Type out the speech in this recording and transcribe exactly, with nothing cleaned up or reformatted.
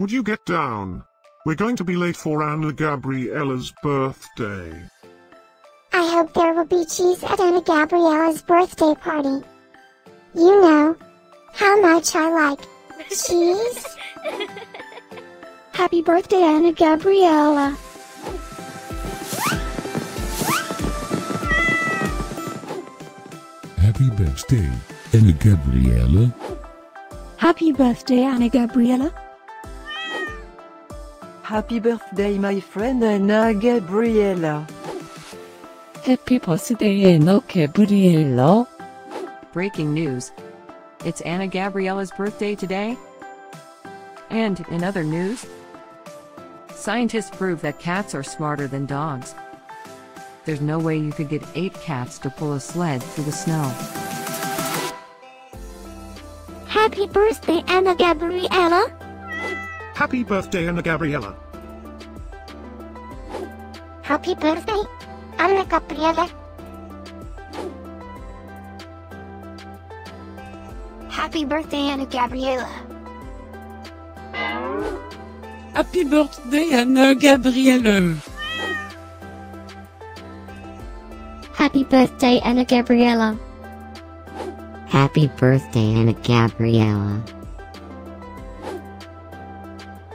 Would you get down? We're going to be late for Ana Gabriella's birthday. I hope there will be cheese at Ana Gabriella's birthday party. You know how much I like cheese. Happy birthday, Ana Gabriella. Happy birthday, Ana Gabriella. Happy birthday, Ana Gabriella. Happy birthday, my friend Ana Gabriella. Happy birthday, Ana Gabriella. Breaking news. It's Ana Gabriella's birthday today. And in other news, scientists prove that cats are smarter than dogs. There's no way you could get eight cats to pull a sled through the snow. Happy birthday, Ana Gabriella. Happy birthday, Ana Gabriella. Happy birthday, Ana Gabriella. Happy birthday, Ana Gabriella. Happy birthday, Ana Gabriella. Happy birthday, Ana Gabriella. Happy birthday, Ana Gabriella.